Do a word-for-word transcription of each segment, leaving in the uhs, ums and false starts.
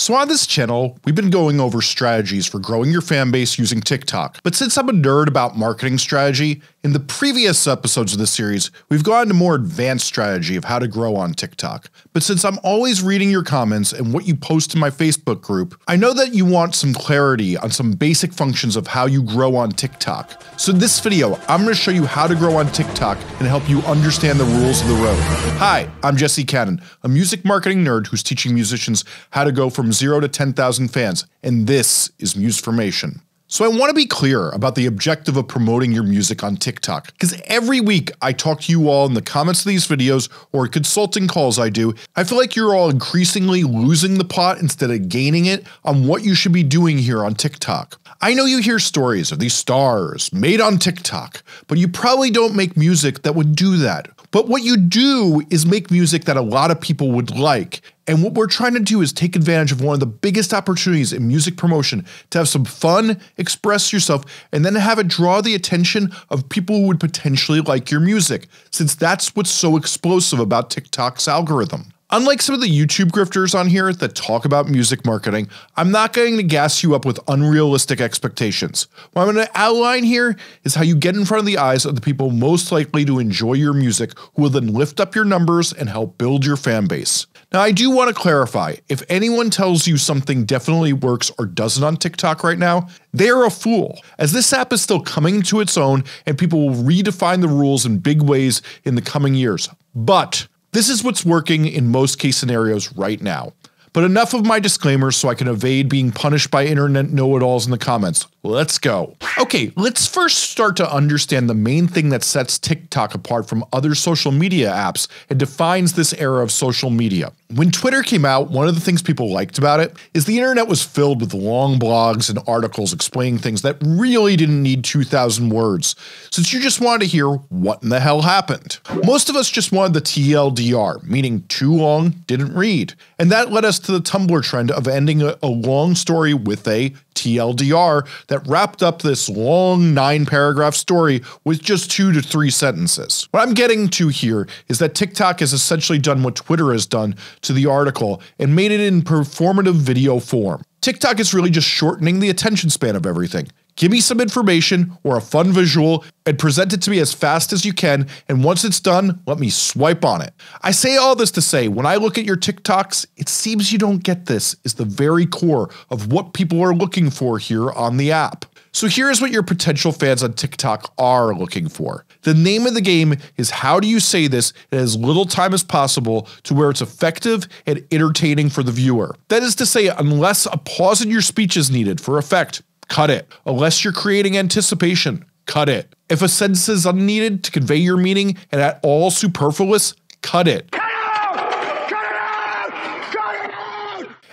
So on this channel, we've been going over strategies for growing your fan base using TikTok. But since I'm a nerd about marketing strategy, in the previous episodes of this series, we've gone to more advanced strategy of how to grow on TikTok. But since I'm always reading your comments and what you post in my Facebook group, I know that you want some clarity on some basic functions of how you grow on TikTok. So in this video, I'm going to show you how to grow on TikTok and help you understand the rules of the road. Hi, I'm Jesse Cannon, a music marketing nerd who's teaching musicians how to go from zero to ten thousand fans, and this is Musformation. So I want to be clear about the objective of promoting your music on TikTok, because every week I talk to you all in the comments of these videos or consulting calls I do, I feel like you're all increasingly losing the plot instead of gaining it on what you should be doing here on TikTok. I know you hear stories of these stars made on TikTok, but you probably don't make music that would do that. But what you do is make music that a lot of people would like. And what we're trying to do is take advantage of one of the biggest opportunities in music promotion to have some fun, express yourself, and then have it draw the attention of people who would potentially like your music, since that's what's so explosive about TikTok's algorithm. Unlike some of the YouTube grifters on here that talk about music marketing, I'm not going to gas you up with unrealistic expectations. What I'm going to outline here is how you get in front of the eyes of the people most likely to enjoy your music, who will then lift up your numbers and help build your fan base. Now, I do want to clarify, if anyone tells you something definitely works or doesn't on TikTok right now, they are a fool, as this app is still coming to its own and people will redefine the rules in big ways in the coming years. But this is what's working in most case scenarios right now. But enough of my disclaimers so I can evade being punished by internet know-it-alls in the comments. Let's go. Okay, let's first start to understand the main thing that sets TikTok apart from other social media apps and defines this era of social media. When Twitter came out, one of the things people liked about it is the internet was filled with long blogs and articles explaining things that really didn't need two thousand words, since you just wanted to hear what in the hell happened. Most of us just wanted the T L D R, meaning too long, didn't read, and that led us to the Tumblr trend of ending a, a long story with a T L D R that wrapped up this long nine paragraph story with just two to three sentences. What I'm getting to here is that TikTok has essentially done what Twitter has done to the article and made it in performative video form. TikTok is really just shortening the attention span of everything. Give me some information or a fun visual and present it to me as fast as you can, and once it's done, let me swipe on it. I say all this to say, when I look at your TikToks, it seems you don't get this is the very core of what people are looking for here on the app. So here's what your potential fans on TikTok are looking for. The name of the game is how do you say this in as little time as possible to where it's effective and entertaining for the viewer. That is to say, unless a pause in your speech is needed for effect, cut it. Unless you're creating anticipation, cut it. If a sentence is unneeded to convey your meaning and at all superfluous, cut it.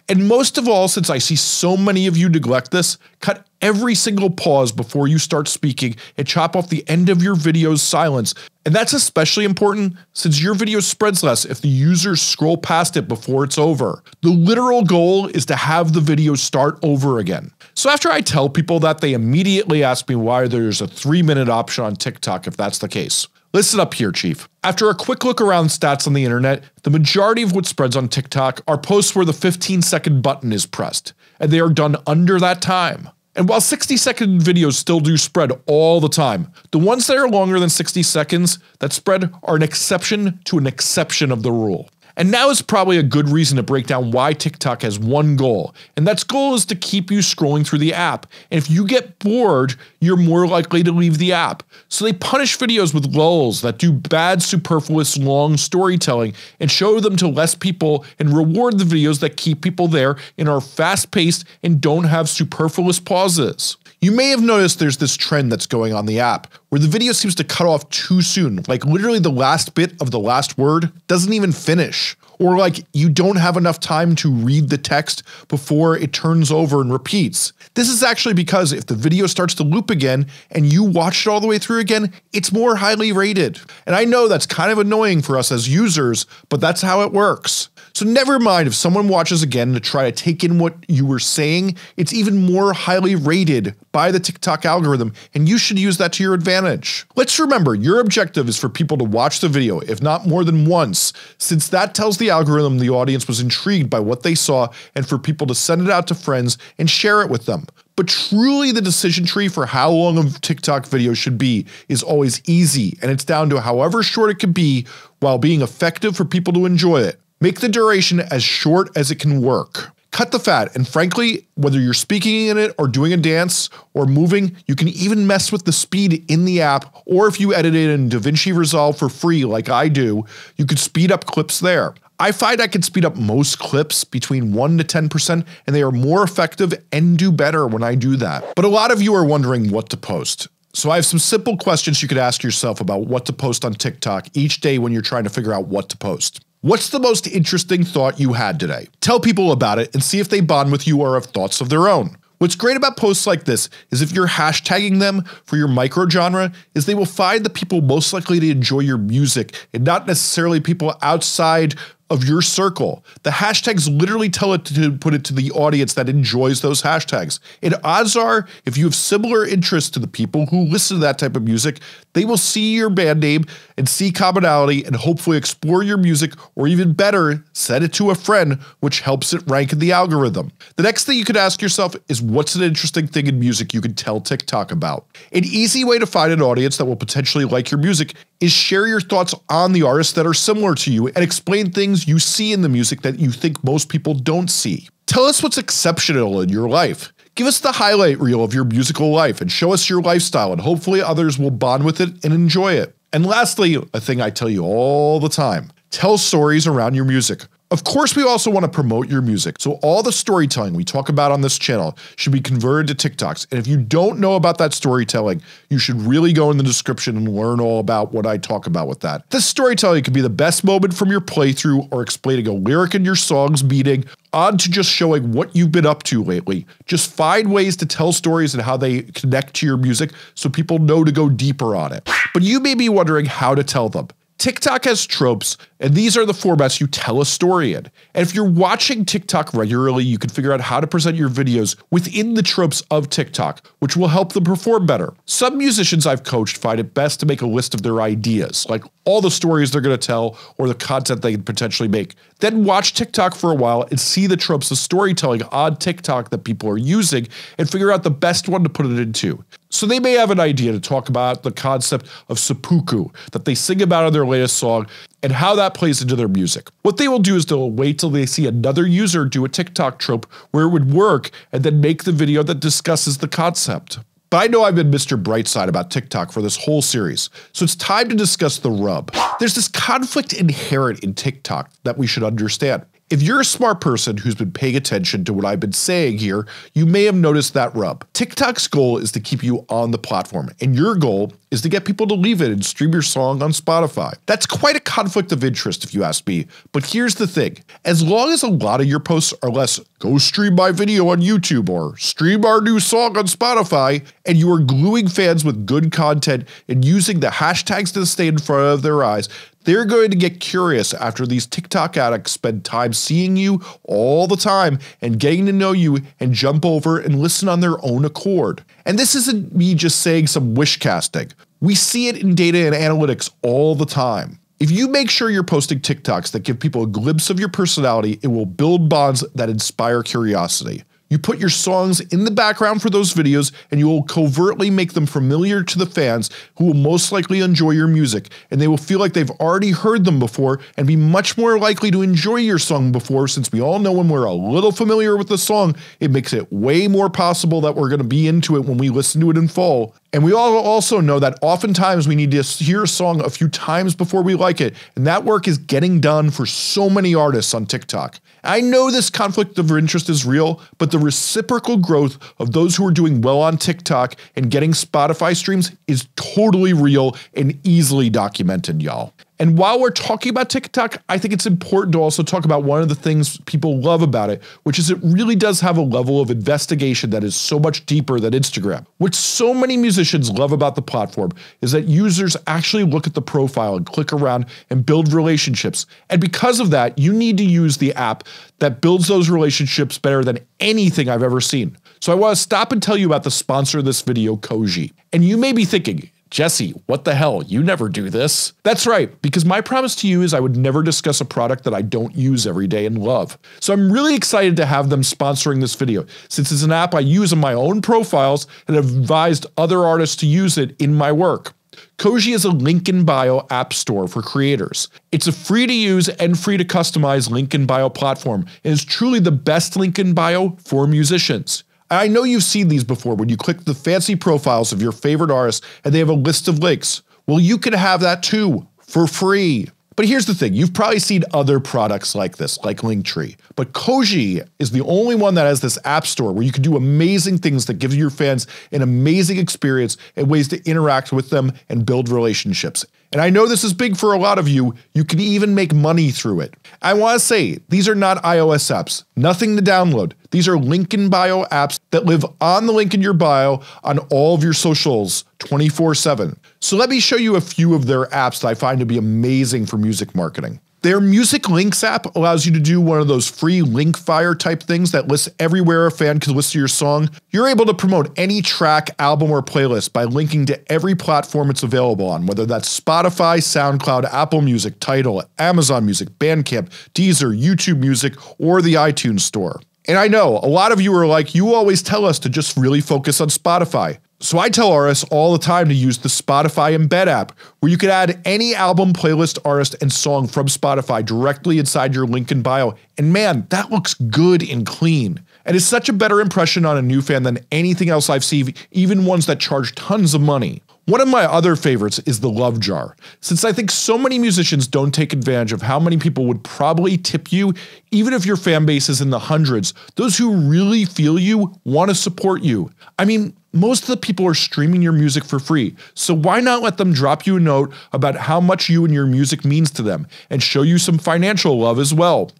And most of all, since I see so many of you neglect this, cut every single pause before you start speaking and chop off the end of your video's silence. And that's especially important since your video spreads less if the users scroll past it before it's over. The literal goal is to have the video start over again. So after I tell people that, they immediately ask me why there's a three minute option on TikTok if that's the case. Listen up here, Chief. After a quick look around stats on the internet, the majority of what spreads on TikTok are posts where the fifteen second button is pressed, and they are done under that time. And while sixty second videos still do spread all the time, the ones that are longer than sixty seconds that spread are an exception to an exception of the rule. And now is probably a good reason to break down why TikTok has one goal, and that goal is to keep you scrolling through the app, and if you get bored, you're more likely to leave the app. So they punish videos with lulls that do bad, superfluous, long storytelling and show them to less people and reward the videos that keep people there and are fast-paced and don't have superfluous pauses. You may have noticed there's this trend that's going on the app, where the video seems to cut off too soon, like literally the last bit of the last word doesn't even finish, or like you don't have enough time to read the text before it turns over and repeats. This is actually because if the video starts to loop again and you watch it all the way through again, it's more highly rated. And I know that's kind of annoying for us as users, but that's how it works. So never mind if someone watches again to try to take in what you were saying, it's even more highly rated by the TikTok algorithm, and you should use that to your advantage. Let's remember, your objective is for people to watch the video, if not more than once, since that tells the algorithm the audience was intrigued by what they saw and for people to send it out to friends and share it with them. But truly the decision tree for how long a TikTok video should be is always easy, and it's down to however short it can be while being effective for people to enjoy it. Make the duration as short as it can work. Cut the fat, and frankly, whether you're speaking in it or doing a dance or moving, you can even mess with the speed in the app, or if you edit it in DaVinci Resolve for free like I do, you could speed up clips there. I find I can speed up most clips between one to ten percent, and they are more effective and do better when I do that. But a lot of you are wondering what to post. So I have some simple questions you could ask yourself about what to post on TikTok each day when you're trying to figure out what to post. What's the most interesting thought you had today? Tell people about it and see if they bond with you or have thoughts of their own. What's great about posts like this is if you're hashtagging them for your micro genre, is they will find the people most likely to enjoy your music and not necessarily people outside of your circle. The hashtags literally tell it to put it to the audience that enjoys those hashtags. And odds are, if you have similar interests to the people who listen to that type of music, they will see your band name and see commonality and hopefully explore your music, or even better, send it to a friend, which helps it rank in the algorithm. The next thing you could ask yourself is, what's an interesting thing in music you could tell TikTok about? An easy way to find an audience that will potentially like your music is share your thoughts on the artists that are similar to you and explain things you see in the music that you think most people don't see. Tell us what's exceptional in your life. Give us the highlight reel of your musical life and show us your lifestyle, and hopefully others will bond with it and enjoy it. And lastly, a thing I tell you all the time, tell stories around your music. Of course, we also want to promote your music, so all the storytelling we talk about on this channel should be converted to TikToks, and if you don't know about that storytelling, you should really go in the description and learn all about what I talk about with that. This storytelling could be the best moment from your playthrough or explaining a lyric in your song's meaning, on to just showing what you've been up to lately. Just find ways to tell stories and how they connect to your music so people know to go deeper on it. But you may be wondering how to tell them. TikTok has tropes, and these are the formats you tell a story in. And if you're watching TikTok regularly, you can figure out how to present your videos within the tropes of TikTok, which will help them perform better. Some musicians I've coached find it best to make a list of their ideas, like all the stories they're going to tell or the content they could potentially make. Then watch TikTok for a while and see the tropes of storytelling on TikTok that people are using and figure out the best one to put it into. So they may have an idea to talk about the concept of seppuku that they sing about in their latest song and how that plays into their music. What they will do is they'll wait till they see another user do a TikTok trope where it would work and then make the video that discusses the concept. But I know I've been Mister Brightside about TikTok for this whole series, so it's time to discuss the rub. There's this conflict inherent in TikTok that we should understand. If you're a smart person who's been paying attention to what I've been saying here, you may have noticed that rub. TikTok's goal is to keep you on the platform, and your goal is to get people to leave it and stream your song on Spotify. That's quite a conflict of interest if you ask me, but here's the thing. As long as a lot of your posts are less, go stream my video on YouTube or stream our new song on Spotify, and you are gluing fans with good content and using the hashtags to stay in front of their eyes, they're going to get curious after these TikTok addicts spend time seeing you all the time and getting to know you and jump over and listen on their own accord. And this isn't me just saying some wish casting. We see it in data and analytics all the time. If you make sure you're posting TikToks that give people a glimpse of your personality, it will build bonds that inspire curiosity. You put your songs in the background for those videos, and you will covertly make them familiar to the fans who will most likely enjoy your music, and they will feel like they've already heard them before and be much more likely to enjoy your song before, since we all know when we're a little familiar with the song, it makes it way more possible that we're going to be into it when we listen to it in full. And we all also know that oftentimes we need to hear a song a few times before we like it, and that work is getting done for so many artists on TikTok. I know this conflict of interest is real, but the reciprocal growth of those who are doing well on TikTok and getting Spotify streams is totally real and easily documented, y'all. And while we're talking about TikTok, I think it's important to also talk about one of the things people love about it, which is it really does have a level of investigation that is so much deeper than Instagram. What so many musicians love about the platform is that users actually look at the profile and click around and build relationships. And because of that, you need to use the app that builds those relationships better than anything I've ever seen. So I want to stop and tell you about the sponsor of this video, Koji. And you may be thinking, Jesse, what the hell? You never do this. That's right, because my promise to you is I would never discuss a product that I don't use every day and love. So I'm really excited to have them sponsoring this video, since it's an app I use in my own profiles and have advised other artists to use it in my work. Koji is a link in bio app store for creators. It's a free to use and free to customize link in bio platform, and is truly the best link in bio for musicians. I know you've seen these before when you click the fancy profiles of your favorite artists and they have a list of links. Well, you can have that too, for free. But here's the thing, you've probably seen other products like this, like Linktree. But Koji is the only one that has this app store where you can do amazing things that give your fans an amazing experience and ways to interact with them and build relationships. And I know this is big for a lot of you. You can even make money through it. I want to say, these are not iOS apps, nothing to download. These are link in bio apps that live on the link in your bio on all of your socials twenty-four seven. So let me show you a few of their apps that I find to be amazing for music marketing. Their Music Links app allows you to do one of those free link fire type things that lists everywhere a fan can listen to your song. You're able to promote any track, album, or playlist by linking to every platform it's available on, whether that's Spotify, SoundCloud, Apple Music, Tidal, Amazon Music, Bandcamp, Deezer, YouTube Music, or the iTunes Store. And I know, a lot of you are like, you always tell us to just really focus on Spotify. So I tell artists all the time to use the Spotify Embed app, where you can add any album, playlist, artist, and song from Spotify directly inside your link in bio. And man, that looks good and clean. And it's such a better impression on a new fan than anything else I've seen, even ones that charge tons of money. One of my other favorites is the Love Jar, since I think so many musicians don't take advantage of how many people would probably tip you, even if your fan base is in the hundreds. Those who really feel you want to support you. I mean, most of the people are streaming your music for free, so why not let them drop you a note about how much you and your music means to them, and show you some financial love as well.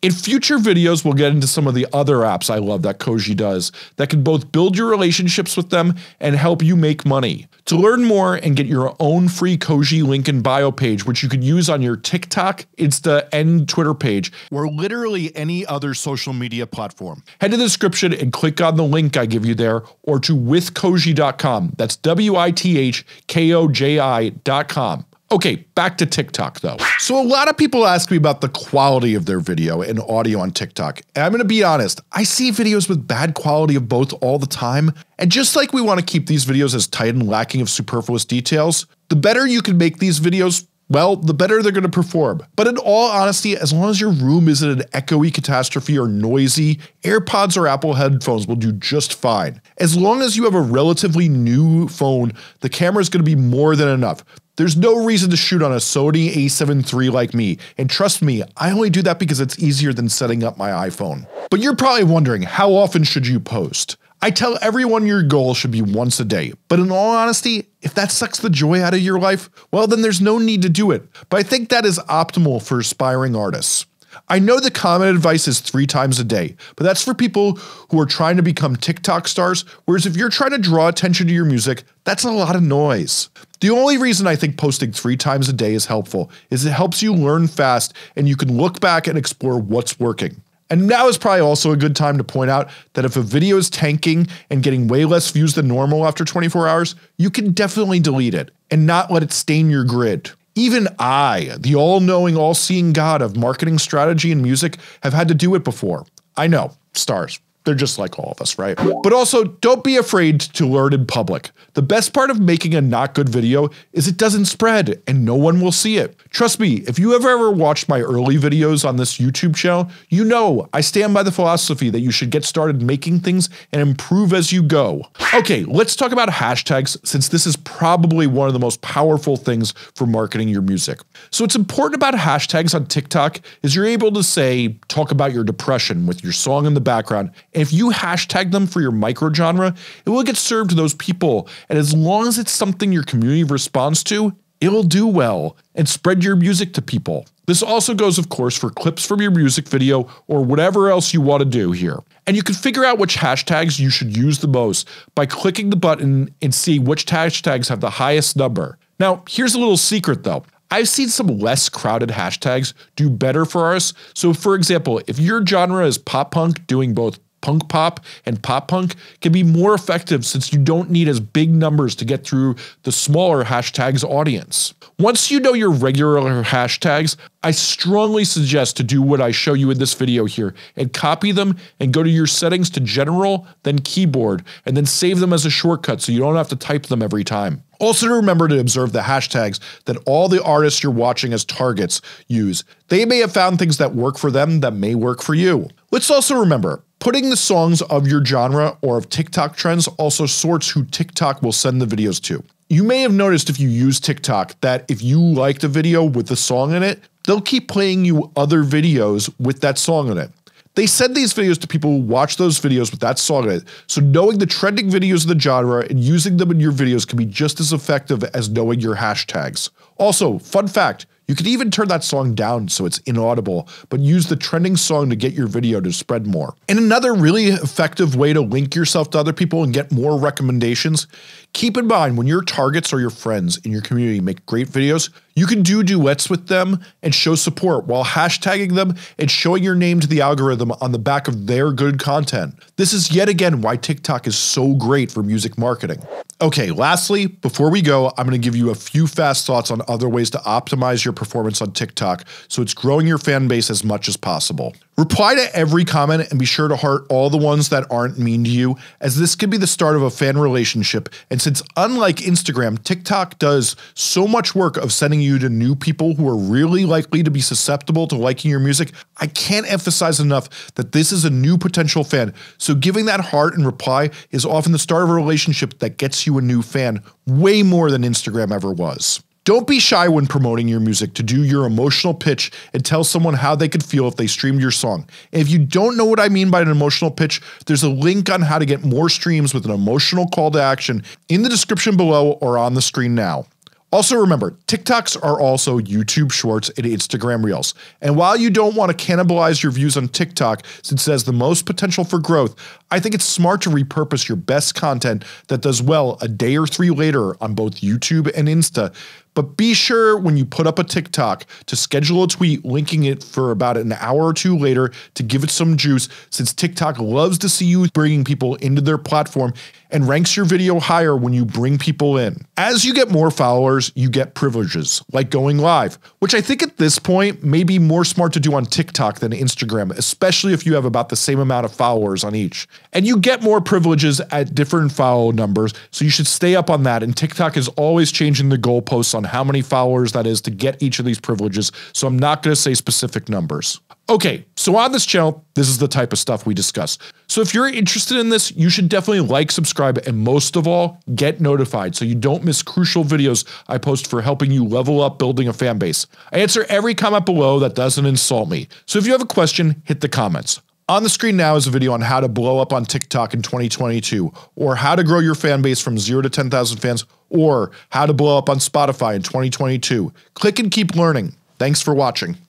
In future videos, we'll get into some of the other apps I love that Koji does that can both build your relationships with them and help you make money. To learn more and get your own free Koji link in bio page, which you can use on your TikTok, Insta, and Twitter page, or literally any other social media platform, head to the description and click on the link I give you there, or to with koji dot com. That's W I T H K O J I dot com. Okay, back to TikTok though. So a lot of people ask me about the quality of their video and audio on TikTok. And I'm gonna be honest, I see videos with bad quality of both all the time. And just like we wanna keep these videos as tight and lacking of superfluous details, the better you can make these videos, well, the better they're gonna perform. But in all honesty, as long as your room isn't an echoey catastrophe or noisy, AirPods or Apple headphones will do just fine. As long as you have a relatively new phone, the camera's gonna be more than enough. There's no reason to shoot on a Sony A seven three like me, and trust me, I only do that because it's easier than setting up my iPhone. But you're probably wondering, how often should you post? I tell everyone your goal should be once a day, but in all honesty, if that sucks the joy out of your life, well then there's no need to do it, but I think that is optimal for aspiring artists. I know the common advice is three times a day, but that's for people who are trying to become TikTok stars, whereas if you're trying to draw attention to your music, that's a lot of noise. The only reason I think posting three times a day is helpful is it helps you learn fast and you can look back and explore what's working. And now is probably also a good time to point out that if a video is tanking and getting way less views than normal after twenty-four hours, you can definitely delete it and not let it stain your grid. Even I, the all-knowing, all-seeing god of marketing strategy and music, have had to do it before. I know, stars. They're just like all of us, right? But also, don't be afraid to learn in public. The best part of making a not good video is it doesn't spread and no one will see it. Trust me, if you have ever watched my early videos on this YouTube channel, you know I stand by the philosophy that you should get started making things and improve as you go. Okay, let's talk about hashtags, since this is probably one of the most powerful things for marketing your music. So what's important about hashtags on TikTok is you're able to say, talk about your depression with your song in the background. And if you hashtag them for your microgenre, it will get served to those people, and as long as it's something your community responds to, it'll do well and spread your music to people. This also goes, of course, for clips from your music video or whatever else you want to do here. And you can figure out which hashtags you should use the most by clicking the button and seeing which hashtags have the highest number. Now, here's a little secret though. I've seen some less crowded hashtags do better for us. So for example, if your genre is pop punk, doing both punk pop and pop punk can be more effective since you don't need as big numbers to get through the smaller hashtags audience. Once you know your regular hashtags, I strongly suggest to do what I show you in this video here and copy them and go to your settings to general, then keyboard, and then save them as a shortcut so you don't have to type them every time. Also remember to observe the hashtags that all the artists you're watching as targets use. They may have found things that work for them that may work for you. Let's also remember, putting the songs of your genre or of TikTok trends also sorts who TikTok will send the videos to. You may have noticed if you use TikTok that if you liked a video with the song in it, they'll keep playing you other videos with that song in it. They send these videos to people who watch those videos with that song in it, so knowing the trending videos of the genre and using them in your videos can be just as effective as knowing your hashtags. Also, fun fact, you can even turn that song down so it's inaudible, but use the trending song to get your video to spread more. And another really effective way to link yourself to other people and get more recommendations, keep in mind when your targets or your friends in your community make great videos, you can do duets with them and show support while hashtagging them and showing your name to the algorithm on the back of their good content. This is yet again why TikTok is so great for music marketing. Okay, lastly, before we go, I'm going to give you a few fast thoughts on other ways to optimize your performance on TikTok so it's growing your fan base as much as possible. Reply to every comment and be sure to heart all the ones that aren't mean to you, as this could be the start of a fan relationship, and since unlike Instagram, TikTok does so much work of sending you to new people who are really likely to be susceptible to liking your music, I can't emphasize enough that this is a new potential fan, so giving that heart and reply is often the start of a relationship that gets you a new fan way more than Instagram ever was. Don't be shy when promoting your music to do your emotional pitch and tell someone how they could feel if they streamed your song. And if you don't know what I mean by an emotional pitch, there's a link on how to get more streams with an emotional call to action in the description below or on the screen now. Also remember, TikToks are also YouTube Shorts and Instagram Reels. And while you don't want to cannibalize your views on TikTok since it has the most potential for growth, I think it's smart to repurpose your best content that does well a day or three later on both YouTube and Insta. But be sure when you put up a TikTok to schedule a tweet linking it for about an hour or two later to give it some juice, since TikTok loves to see you bringing people into their platform and ranks your video higher when you bring people in. As you get more followers, you get privileges, like going live, which I think at this point may be more smart to do on TikTok than Instagram, especially if you have about the same amount of followers on each. And you get more privileges at different follow numbers, so you should stay up on that, and TikTok is always changing the goalposts on how many followers that is to get each of these privileges, so I'm not going to say specific numbers. Okay, so on this channel, this is the type of stuff we discuss. So if you're interested in this, you should definitely like, subscribe, and most of all, get notified so you don't miss crucial videos I post for helping you level up building a fan base. I answer every comment below that doesn't insult me, so if you have a question, hit the comments. On the screen now is a video on how to blow up on TikTok in twenty twenty-two, or how to grow your fan base from zero to ten thousand fans, or how to blow up on Spotify in twenty twenty-two. Click and keep learning. Thanks for watching.